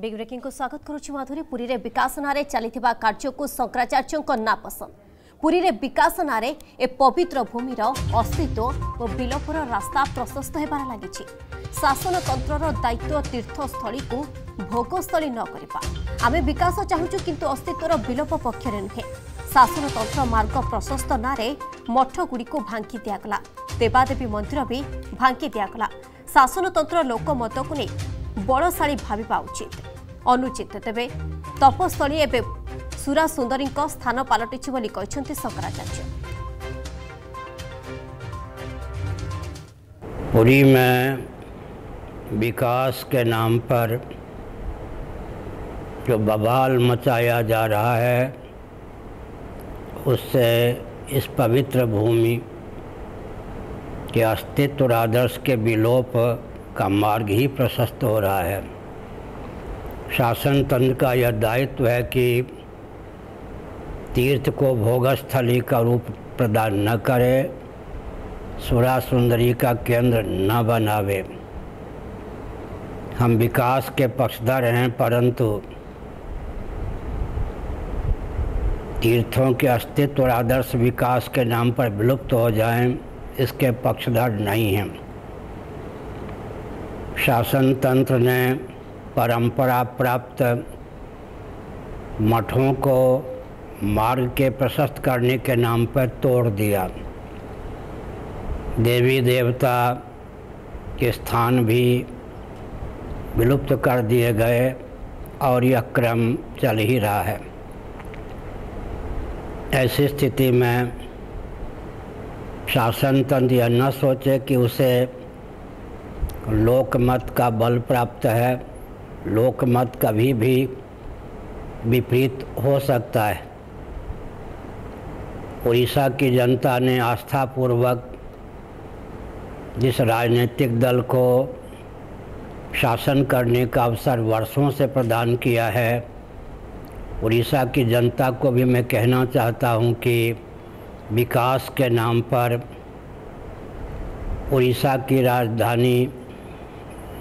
Big breaking को स्वागत करुच्ची माधुरी। पुरी रे विकास नारे चलिथिबा कार्य को शंकराचार्य नापसंद। पुरी रे विकास नारे ए पवित्र भूमिर अस्तित्व और बिलपुर रास्ता प्रशस्त होबार लागिछि। शासन तंत्रर दायित्व तीर्थस्थली को भोगस्थली न करबा। आमे विकास चाहूछु किंतु अस्तित्वर बिलोप पक्षरे नुहे। शासन तंत्र मार्ग प्रशस्त नारे मठगुड़ी को भांगी दियागला। देवादेवी मंदिर भी भांगी दियागला। शासन तंत्र लोकमत को नहीं बड़शाड़ी भाविपा उचित अनुचित। तेबे तपस्थली एवं सुरा सुंदरी स्थान पलटि शंकराचार्य। पुरी में विकास के नाम पर जो बवाल मचाया जा रहा है उससे इस पवित्र भूमि के अस्तित्व और आदर्श के विलोप का मार्ग ही प्रशस्त हो रहा है। शासन तंत्र का यह दायित्व है कि तीर्थ को भोगस्थली का रूप प्रदान न करे, सुरा सुंदरी का केंद्र न बनावे। हम विकास के पक्षधर हैं, परंतु तीर्थों के अस्तित्व और आदर्श विकास के नाम पर विलुप्त हो जाएं, इसके पक्षधर नहीं हैं। शासन तंत्र ने परंपरा प्राप्त मठों को मार्ग के प्रशस्त करने के नाम पर तोड़ दिया। देवी देवता के स्थान भी विलुप्त कर दिए गए और यह क्रम चल ही रहा है। ऐसी स्थिति में शासन तंत्र यह न सोचे कि उसे लोकमत का बल प्राप्त है। लोकमत कभी भी विपरीत हो सकता है। उड़ीसा की जनता ने आस्थापूर्वक जिस राजनीतिक दल को शासन करने का अवसर वर्षों से प्रदान किया है, उड़ीसा की जनता को भी मैं कहना चाहता हूं कि विकास के नाम पर उड़ीसा की राजधानी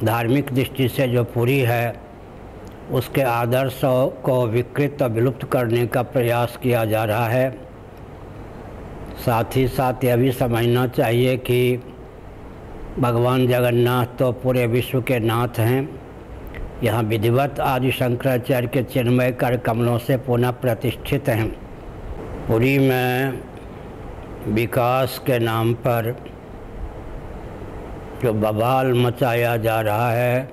धार्मिक दृष्टि से जो पुरी है उसके आदर्शों को विकृत और विलुप्त करने का प्रयास किया जा रहा है। साथ ही साथ यह भी समझना चाहिए कि भगवान जगन्नाथ तो पूरे विश्व के नाथ हैं। यहाँ विधिवत आदि शंकराचार्य के चिन्मय कर कमलों से पुनः प्रतिष्ठित हैं। पुरी में विकास के नाम पर जो बवाल मचाया जा रहा है।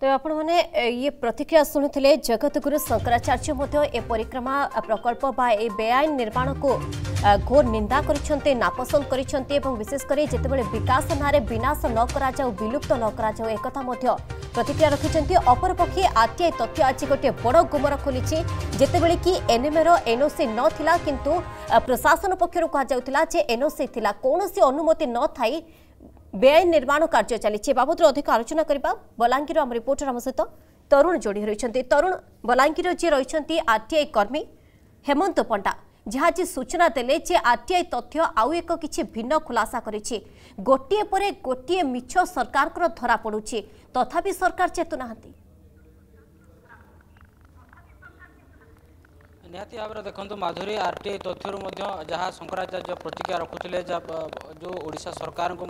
तो आपण माने ये प्रतिक्रिया सुनिथिले जगतगुरु शंकराचार्य मध्य ए परिक्रमा प्रकल्प बा ए बेआईन निर्माण को घोर निंदा करिसंते, नापसंद करिसंते एवं विशेष करी जेतेबेले विकास नारे विनाश न करा जाऊ, विलुप्त न करा जाऊ एकथा मध्य प्रतिक्रिया रखिसंते। अपरपक्षे आरटीआई तथ्य आज गोटे बड़ गुमर खोलिछि जेतेबेले कि एनएमएर एनओसी नथिला किंतु प्रशासन पक्षर कहा जाउथिला जे एनओसी थिला, कोनोसी अनुमति न थाई बेआईन निर्माण कार्य चली। बाबद अधिक आलोचना करवा बलांगीर आम रिपोर्टर आम सहित तरुण जोड़ी रही। तरुण बलांगीर जी रही आरटीआई कर्मी हेमंत पंडा जहाँ जी सूचना देले जे आरटीआई तथ्य आउ एक किछि भिन्न खुलासा करिछि। गोटे परे गोटे मिछ सरकार को धरा पड़ुछि, तथापि सरकार चेतुनाहांती। निहाती भाव में देखो माधुरी आरटीआई तथ्यरू जहाँ शंकराचार्य प्रतिक्रिया रखुले जो ओडिशा सरकार को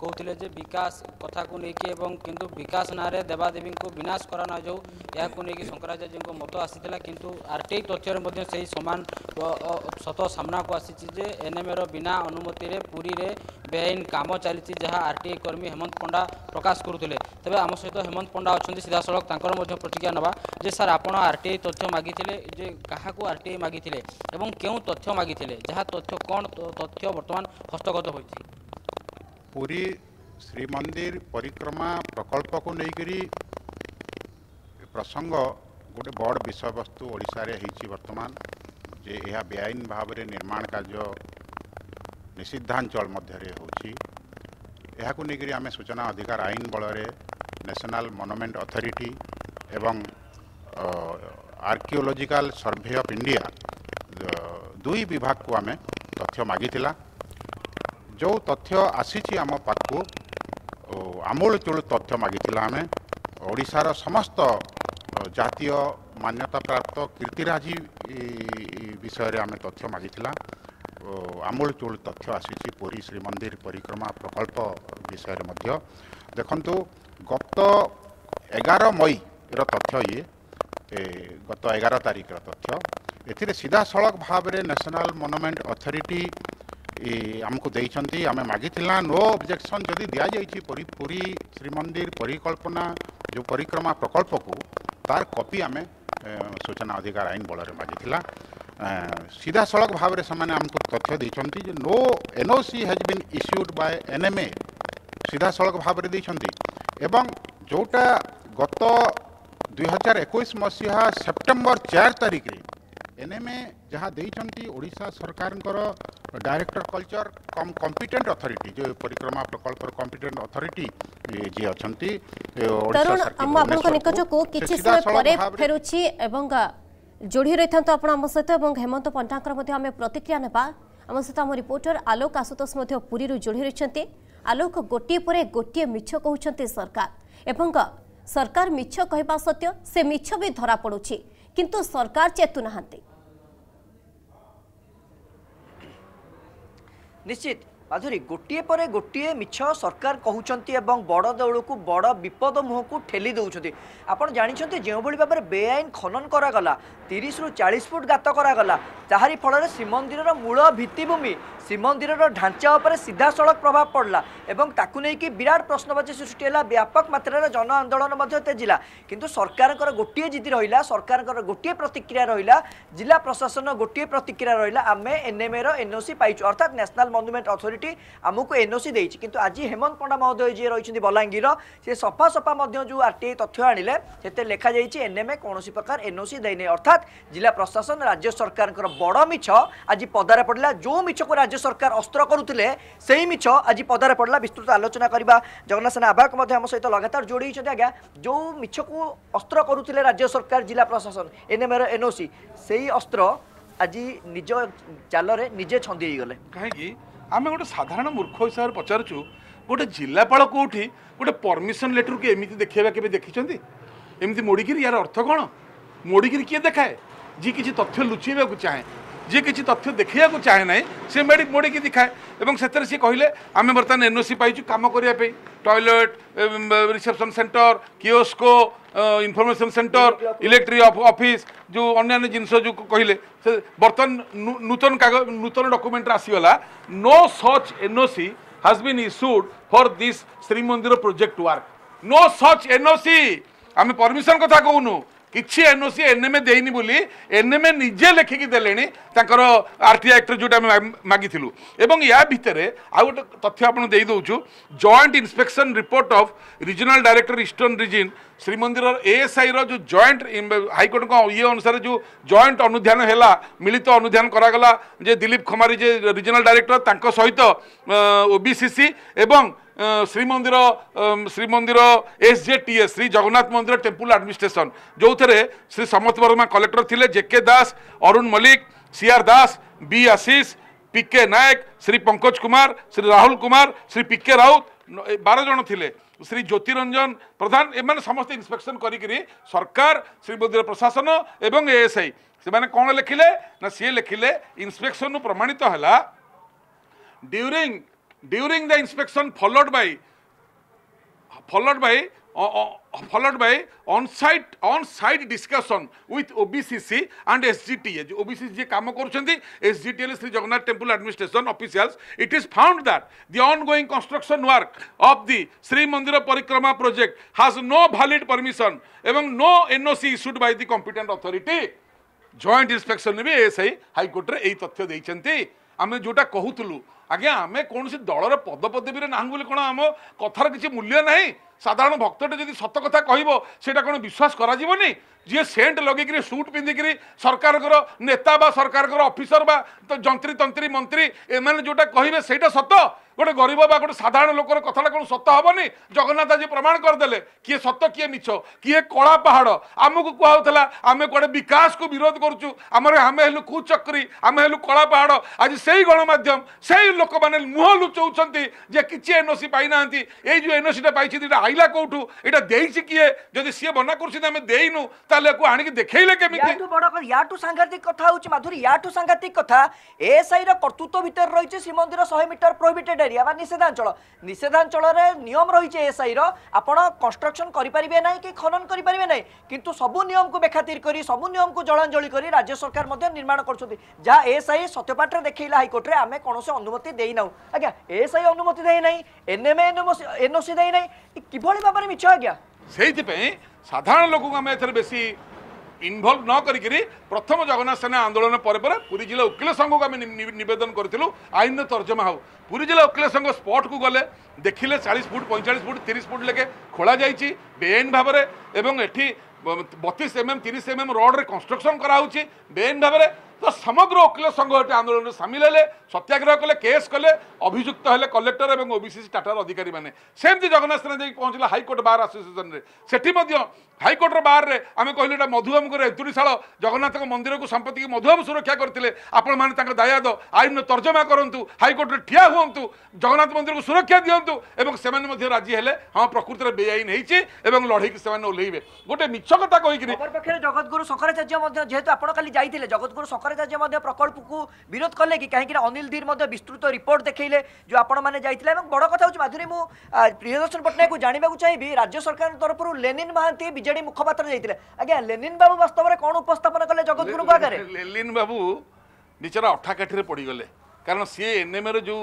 कहते जे विकास कथा को लेकिन एवं किंतु विकास ना देवादेवी को विनाश कराना जो या शंकराचार्य को मत आसी किंतु आरटीआई तथ्य से सामान सत सामना को आसीजे एनएमएर बिना अनुमति पुरी रे बेआईन काम चली जहाँ आरटीआई कर्मी हेमंत पंडा प्रकाश करुले। तेज आम सहित हेमंत पंडा अच्छा सीधा सड़क प्रतिक्रिया नवा जे सर आप आरटीआई तथ्य मागिजे कहाँ को आरटीआई मागी थिले एवं क्यों तथ्य मागी थिले, जहाँ तथ्य कौन तथ्य बर्तमान हस्तगत हो। पुरी श्रीमंदिर परिक्रमा प्रकल्प को लेकर प्रसंग गोटे बड़ विषय वस्तु ओडिशा रे हिची वर्तमान जे यह बेआईन भाव में निर्माण कार्य निषिद्धांचल मध्य होची। यह को लेकर आम सूचना अधिकार आईन बल रे नेशनल मॉन्यूमेंट अथॉरिटी एवं आर्कियोलॉजिकल सर्वे ऑफ इंडिया दुई विभाग को आम तथ्य मागिला। जो तथ्य आसी आम पाखु आमूलचूल तथ्य मागिला आम ओडिशार समस्त जातीय मान्यता प्राप्त कीर्तिराजी विषय में आम तथ्य मागिला आमूलचूल तथ्य आसी पुरी श्रीमंदिर परिक्रमा प्रकल्प विषय में देखु गत 11 मई तथ्य ये गत 11 तारीख तथ्य ए सीधा सड़क भाव में नेशनल मोनुमेंट अथॉरिटी आमको देखते आम मागिला नो ऑब्जेक्शन जदि दि जाइए पुरी श्रीमंदिर परिकल्पना जो परिक्रमा प्रकल्प को तार कॉपी आम सूचना अधिकार आईन बल मागिला सीधा सड़क भाव में से आमको तथ्य देखते no NOC has been issued by NMA सीधा सड़क भाव में देखते जोटा गत 2021 मसीहा सेप्टेम्बर 4 तारीख एनएमए जहाँ देइछंती ओडिशा सरकार director culture cum competent authority जो परिक्रमा प्रकल्प कॉम्पिटेंट अथॉरिटी जी अछंती तरुण हम आपन निकट को किछि समय परे फेरुछि एवं जोड़ी रहिथन तो आपण हम सहित एवं हेमंत पंडाकर मध्ये हम प्रतिक्रिया नेबा हम सहित हम रिपोर्टर आलोक आशुतोष मध्ये पुरी रु जोड़ी रहिछंती आलोक गोटी परे गोटी मिछ कहउछंती सरकार एवं सरकार मिछ कहबा सत्य से मिछ भी धरा पड़ुछि किंतु सरकार चेतु नहांती निश्चित माधुरी गोटे पर गोटे मिछ सरकार कहते और बड़ दौड़ को बड़ विपद मुह को ठेली दौरान आपड़ जानते जो भाव में बेआईन खनन कराला 30 रु 40 फुट गात कराला ताहारी फल श्रीमंदिर मूल भित्तिभूमि श्रीमंदिर ढांचा उपर सीधा सड़क प्रभाव पड़ला एवं ताकू नहीं कि विराट प्रश्नवाची सृष्टि है व्यापक मात्रा जन आंदोलन तेजिला किंतु सरकार गोटे जिद रहा सरकार गोटे प्रतिक्रिया रहा जिला प्रशासन गोटे प्रतिक्रिया रहा आम एनएमए एनओसी पाइचु अर्थात नेशनल मॉन्यूमेंट अथॉरिटी आमको एनओसी देछि किंतु आज हेमंत पंडा महोदय जी रही बलांगीर से सफा सफा जो आरटीआई तथ्य आनिले से लिखा जाइए एनएमए कौन प्रकार एनओसी देने अर्थात जिला प्रशासन राज्य सरकार बड़ मिछ आज पदार पड़ा जो मिछ को राज्य सरकार अस्त्र करुले से मिछ आज पदार पड़ा विस्तृत आलोचना करवा जगन्नाथ सेना आवाहक आम सहित लगातार जोड़ी आज्ञा जो मिछ को अस्त्र करुले राज्य सरकार जिला प्रशासन एनएमए एनओसी से अस्त्र आज निज जाल निजे छंदी गले कहीं आम गोटे साधारण मूर्ख हिसाब से पचारू गोटे जिलापाल कौटी गोटे परमिशन लेटर को एमती देखा के देखते एमती मोड़िक यार अर्थ कौन मोड़िक किए देखाए जी कि तथ्य लुचेबा चाहे जी कि तथ्य देखा चाहे ना सी मोड़िक दिखाए और से कहले आम बर्तमान एनओसी पाइचु काम करने टॉयलेट रिसेप्शन सेंटर कियोस्को इनफॉर्मेशन सेंटर इलेक्ट्रिक ऑफिस जो अन्य जिनस जो कहले बर्तमान नूतन कागज नूतन डॉक्यूमेंट आसीगला no such NOC has been issued for this Shrimandir project work no such NOC आम परमिशन कथा कहूनु किसी एनओसी एनएमए देनी बोली एनएमए निजे लेखिकी देले आरटीआई एक्ट जोटा मागिलु एवं या भितर आ गोटे तथ्य आपन दे दउछु joint inspection report of regional director eastern region Shrimandir ASI रो जो जॉइंट हाईकोर्ट को ये अनुसार जो जॉइंट अनुधान है मिलित तो अनुधान कराला जे दिलीप खमारी जे रीजनल डायरेक्टर तांको सहित ओबीसीसी एवं श्रीमंदिर एसजेटीएस श्री जगन्नाथ मंदिर टेम्पल एडमिनिस्ट्रेशन जो थे श्री समत वर्मा कलेक्टर थिले जेके दास अरुण मलिक सीआर दास बी आशीष पीके नायक श्री पंकज कुमार श्री राहुल कुमार श्री पीके राउत 12 जन थिले श्री ज्योतिरंजन प्रधान एमने समस्त इंस्पेक्शन करी सरकार श्रीमंदिर प्रशासन एवं एएसआई से मैंने कौन लिखिले ना सी लिखिले इंस्पेक्शन प्रमाणित है During the inspection followed by on site discussion with OBCC and SGTA जो OBCC जे काम करुछंती SGTA Shri Jagannath temple administration officials it is found that the ongoing construction work of the Shri Mandir Parikrama project has no valid permission एवं no NOC issued by the competent authority joint inspection ने भी ASI high court रे एई तथ्य देइछंती आमे जोटा कहूतलु आज्ञा आम कौन दलर पदपदवी ना कौन आम कथार किसी मूल्य ना साधारण भक्तटे जब सत कथा कह सीटा कौन विश्वास करें जी सेंट लगे सुट पिंधिकी सरकार नेता बा सरकार अफिसर बा तो जंत्री तंत्री मंत्री एम जोटा कहे सत गोटे गरीब बा गोटे साधारण लोकर कथा कौन सत हेनी जगन्नाथ आज प्रमाण करदे किए सत किए मिछ किए कला पहाड़ आमको कहला आम कड़े विकास को विरोध करुचु आमर आम हेलु कुचक्री आम हेलु कला पहाड़ आज से ही गणमाध्यम से ही लोक मैंने मुह लुचाऊँच जे कि एनओसी पाई ना जो एनओसीटा पाई आईला कौटू यहाँ देसी किए जदि सी मना करेनु आनिक देखले केमी बड़ याठू सांघातिक कथा होउछ माधुरी याठू सांघातिक कथा ए साई रो कर्तृत्व भीतर रहिचे श्रीमंदिर 100 मीटर प्रोहिबिटेड एरिया बा निषेधांचल रे नियम रहिचे ए साई रो आपण कंस्ट्रक्शन करि परिबे नाही कि खनन करि परिबे नाही किंतु सबु नियम को बेखातिर करी सबु नियम को जळांजळी करी राज्य सरकार मध्ये निर्माण करछथि जा ए साई सत्यपाठ रे देखैला हाई कोर्ट रे आमे कोनोसे अनुमति देई नाउ आज्ञा ए साई अनुमति देई नाही एनएमए एनओसी देई नाही किबोली बारे मिछ आज्ञा सेहि पे साधारण लोक आमे एथरे बेसी इनवल्व न करी प्रथम जगन्नाथ सेना आंदोलन पर पुरी जिला वकिल संघ को आम निवेदन करूँ आईन तर्जमा हो पुरी जिला वकिल संघ स्पॉट को गले देखिले 40 फुट 45 फुट 30 फुट लेखे खोल जाइए बेआईन भाव में एटी 32 mm 30 mm रोड्रे कंस्ट्रक्शन कराऊँगी बेआईन भाव में तो समग्र वकिल संघ ये आंदोलन में सामिल है सत्याग्रह कले केस कले अभियुक्त हेले कलेक्टर और ओबीसी टाटार अधिकारी मैंने सेमती जगन्नाथ सेना जाकि पहुँचला हाईकोर्ट बार एसोसिएशन में सेठी हाईकोर्टर बार में आम कहल मधुबाबू को रेतुड़ीशाला जगन्नाथ मंदिर को संपत्ति की मधुबाबू सुरक्षा करते आपने दायद आईन तर्जमा करूँ हाईकोर्ट में ठिया हूँ जगन्नाथ मंदिर को सुरक्षा दिंतु और से राजी हेले हाँ प्रकृति में बेआईन होती लड़े कि से ओल्लैबे गोटे मिछ कथा कहीकि जगद्गुरु शंकराचार्य जेहेतु आप जाइए जगद्गुरु शंकराचार्य प्रकल्प को विरोध कले कि कहीं अनिल धीर विस्तृत रिपोर्ट देखले जो आपण मैंने जाइए बड़ कथ हो माधुरी मु प्रियदर्शन पट्टनायक को जानवाक चाहिए राज्य सरकार तरफ लेनिन महांती विजेडी मुखपात्र जाइए आज्ञा लेनिन बाबू वास्तव में कौन उपस्थापन कले जगद्गुरु आगे लेनिन बाबू निचरा अठाकाठी पड़गले कारण सी एनएमए रो जो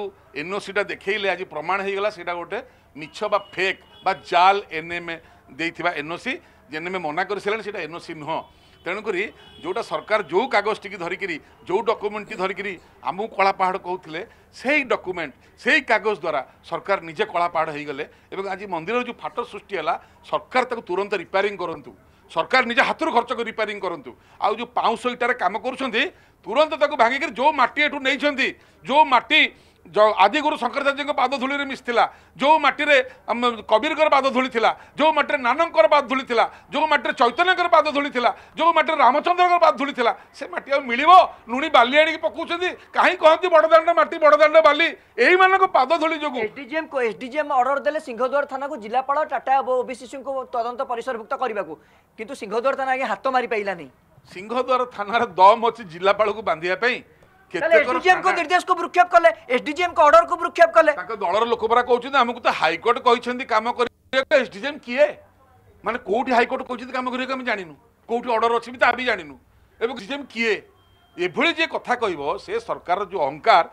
एनओसीटा देखले आज प्रमाण होगा सीटा गोटे मिछ बा फेक बा जाल एनएमए देथिबा एनओसी एनएमए मना कर सला सीटा एनओसी नुह तेणुक जोटा सरकार जो कागज टी धरिकी जो डॉक्यूमेंट टी धरिकी आमु कला पहाड़ कहते से डॉक्यूमेंट से कागज द्वारा सरकार निजे कला पहाड़ हो गले आज मंदिर जो फाट सृष्टि है सरकार ताकु तुरंत रिपेयरिंग करूँ सरकार निजे हाथ खर्च कर रिपेयरिंग करूँ आ जो पाँच इटार काम कर तुरंत भांगिक जो मटी एठू नहीं जो मटी आदिगुरु शंकराचार्य पादधूली मिशला जो मटीरे कबीरकर पादधूली थिला जो मटीरे नानकर पादधूली थिला जो मटीरे चैतन्यकर पादधूली थिला जो मटीरे रामचंद्रकर पादधूली थिला से मटी आ मिलिवो लुणी बाली आणी पकाउछंती काहे कहंती बड़दांड मटी बड़दांड बाली एही मानको पादधूली जोगु एसडीजीएम ऑर्डर देले सिंहद्वार थाना को जिलापाल टाटा ओबीसी को तदंत परिसरभुक्त करबाकू किंतु सिंहद्वार थाना आगे हाथ मारी पाइला नहीं सिंहद्वार थानार दम अच्छी जिलापाल को बांधिया पई एसडीएम को निर्देश को विक्षेप कले एसडीएम को ऑर्डर को विक्षेप कले दलर लोक परा कहते आमको तो हाईकोर्ट कहते कम कर एसडीएम किए माने कोठी हाईकोर्ट कहते कम कर जानू कोठी ऑर्डर अच्छी भी ताबी जानू एसडीएम किए एभली जे कथा कहब से सरकार जो अहंकार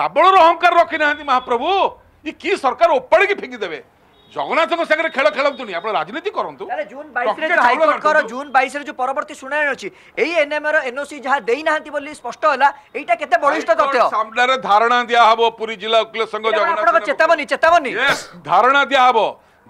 रावणर अहंकार रखी ना महाप्रभु ये कि सरकार ओपाड़ी फेंकिदेवे जगन्नाथ सागर खेल खेलतुनि आप राजनीति करूँ जून 22 जो परवर्ती शुणाणी अच्छी एनएमए एनओसी जहाँ देना स्पष्ट है यहाँ के बलिष्ठ तथ्य सामने धारणा दिहब पूरी जिला वकिल संघ जगन्नाथ चेतावनी चेतावनी धारणा दिहब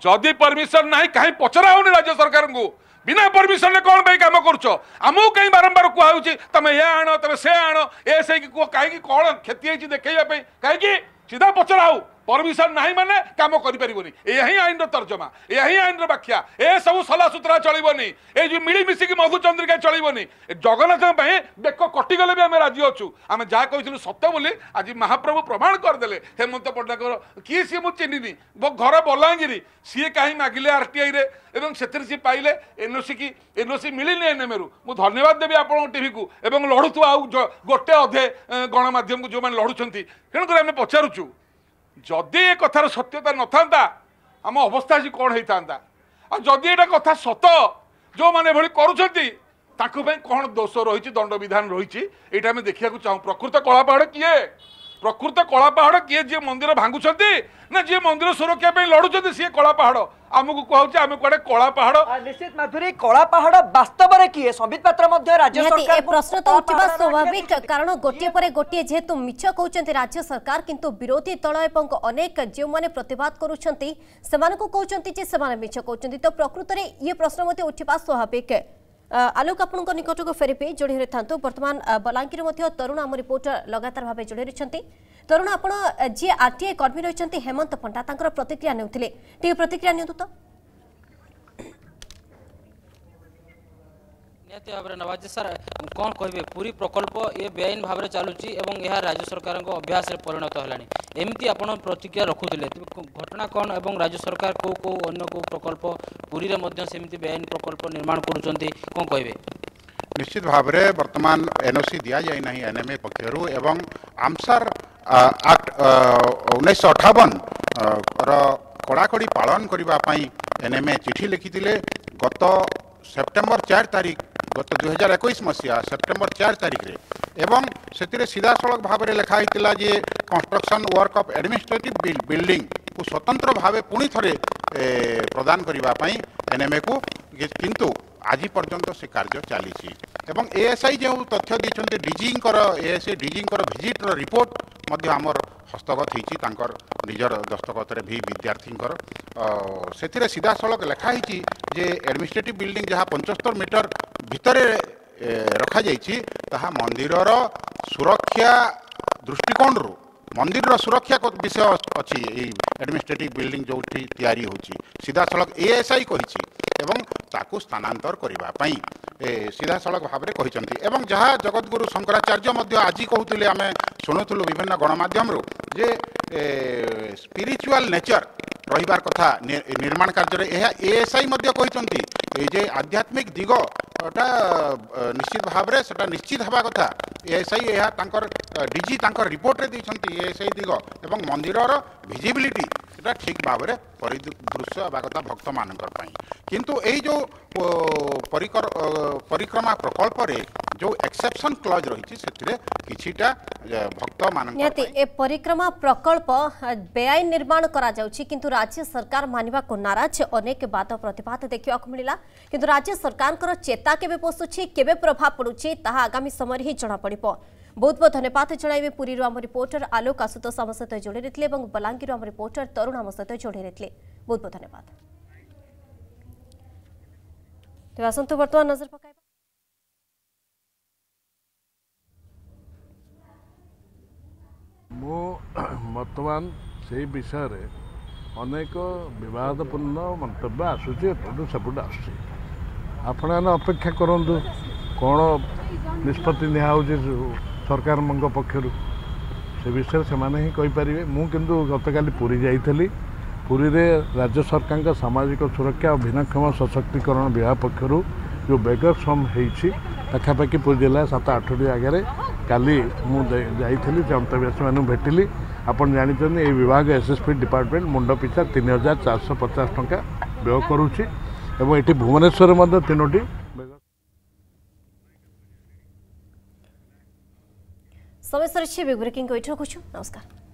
जदि परमिशन ना कहीं पचरा होनी राज्य सरकार को बिना परमिशन ने कौन पर कम कर आमको कहीं बारंबार कहु तुम ये आण तुम से आण ए से कहीं कौन क्षति हो देखा कहीं सीधा पचरा हो परमिशन नहीं माने काम करें यही आईन तर्जमा यही आईन व्याख्या ए सब सला सुतरा चलबनी ए जो मिलमिशिक मधुचंद्रिका चलबनी जगन्नाथ बेक कटिगले भी आम राजी अच्छु आम जहाँ कहूँ सत बोली आज महाप्रभु प्रमाण करदे हेमंत पट्टनायक किए सी मुझे चिन्हनी घर बलांगीर सी कहीं मागिले आरटीआई रे से पाइले एनओसी की एनओसी मिलनी एनएमए रु मु धन्यवाद देवी आपन टीवी को लड़ुवा आउ गोटे अधे गणमाध्यम को जो मैंने लड़ुंट तेणुक आम पचारुचु जदि ए कथार सत्यता न था आम अवस्था आज कौन होता आदि एटा कथा सत जो मैंने करूँ कौन दोष रही दंड विधान रही ये आम देखा चाहूँ प्रकृत कला पहाड़ किए प्रकृत कला पहाड़ किए जी मंदिर भांगुं ना जी मंदिर सुरक्षा लड़ुं सी कला पहाड़ आमको कहूँ आम कड़े कला पहाड़ निश्चित माधुरी कला पहाड़ वास्तव में किए संबित पात्र राज्य सरकार प्रश्न तो उठा स्वाभाविक कारण गोटे पर गोटे जेहेतु मिछ कहते राज्य सरकार किंतु विरोधी दल एवं अनेक जो मैंने प्रतिवाद करुँचे से मिछ कहते तो प्रकृत में ये प्रश्न उठा स्वाभाविक आलोक आपणों निकट को फेरीपे जोड़ी था बर्तमान बलांगीर तरुण आम रिपोर्टर लगातार भाव जोड़ी तरुण आपण जे आरटीआई कर्मी रहिसंती हेमंत पंडा तांकर प्रतिक्रिया नेउथिले टी प्रतिक्रिया नियंतु तो नियति भाबरे नवाज सर कोन कहबे पूरी प्रकल्प ए बेआईन भाबरे चालुची एवं यह राज्य सरकार को अभ्यास रे परिणत होलानी एमती आपण प्रतिक्रिया रखुथिले घटना कोन एवं राज्य सरकार को अन्य को प्रकल्प पूरी रे मध्य सेमती बेआईन प्रकल्प निर्माण करूचंती कोन कहबे निश्चित भावरे वर्तमान एनओसी दिया जाए नहीं एनएमए पक्षरू एवं आमसार आक्ट 1958 कड़ाकड़ी पालन करने एनएमए चिठी लिखिथिले गत सेप्टेम्बर 4 तारीख गत 2021 मसीहा सेप्टेम्बर 4 तारीख एवं से सीधा सड़क भाव में लिखाही जे construction work of administrative building को स्वतंत्र भाव पुणी थे प्रदान करने एनएमए को किंतु आज पर्यंत से कार्य चली एवं एएसआई जो तथ्य देखते डीजींर एएसआई डीजींर भिजिट्र रिपोर्ट आमर हस्तगत होजर दस्तखत भी विद्यार्थी से सीधा सड़क लिखाही जे एडमिनिस्ट्रेटिव बिल्डिंग जहाँ 75 मीटर भितर रखा जा मंदिर सुरक्षा दृष्टिकोण रु मंदिर सुरक्षा विषय अच्छी एडमिनिस्ट्रेटिव बिल्डिंग जो तैयारी होची सीधा सड़क एएसआई कही एवं ताकू स्थानांतर करने सीधा सड़क भाव में कहते एवं जहाँ जगतगुरु शंकराचार्य आज कहते आम शुणुलु विभिन्न गणमाध्यम जे स्पिरिचुआल नेचर रहिबार कथा निर्माण कार्य यह एएसआई कहते आध्यात्मिक दिगटा निश्चित भाव में से निश्चित हवा कथा एएसआई यह डीजी रिपोर्ट में एएसआई दिग एवं मंदिर विजिबिलिटी ठीक भाव में परिदृश्य हवा कथा भक्त मान किंतु यही जो परिक्रमा प्रकल्प रे जो एक्सेप्शन क्लॉज रही किछीटा भक्त मान ए परिक्रमा प्रकल्प बेआईन निर्माण करा जाउछि किंतु राज्य सरकार मानवा को नाराज अनेक बात प्रतिवाद देखा मिला किंतु राज्य सरकार चेता केबे पोसुछि केबे प्रभाव पड़ुछि ताहा आगामी समय ही जना पड़िबो। बहुत बहुत धन्यवाद जन पुरी आम रिपोर्टर आलोक आशुतोष आम सहित जोड़ी रही और बलांगीर आम रिपोर्टर तरुण आम सहित जोड़ी रही बहुत बहुत धन्यवाद। तो आसतु बर्तमान नजर पक मो बर्तमान से विषय अनेक बदपूर्ण मंत्य आसूँ सेपटे आपेक्षा करूँ कौन निष्पत्ति निजी सरकार पक्षर से विषय से ही कहींपर मुझु गत काली पूरी जाइली पूरी रे राज्य सरकार का सामाजिक सुरक्षा और भिन्नक्षम सशक्तिकरण विभाग पक्षर जो बेगरसम होती पखापाखि पूरी जिला 7-8 दिन आगे काली मुझे जाइली जनताव्यास मैं भेटिली आपड़ जानते ये विभाग एसएसपी डिपार्टमेंट मुंड पिछा 3450 टंका व्यय करुच्ची और ये भुवनेश्वर में 3टी समय सर ब्रेकिंग को नमस्कार।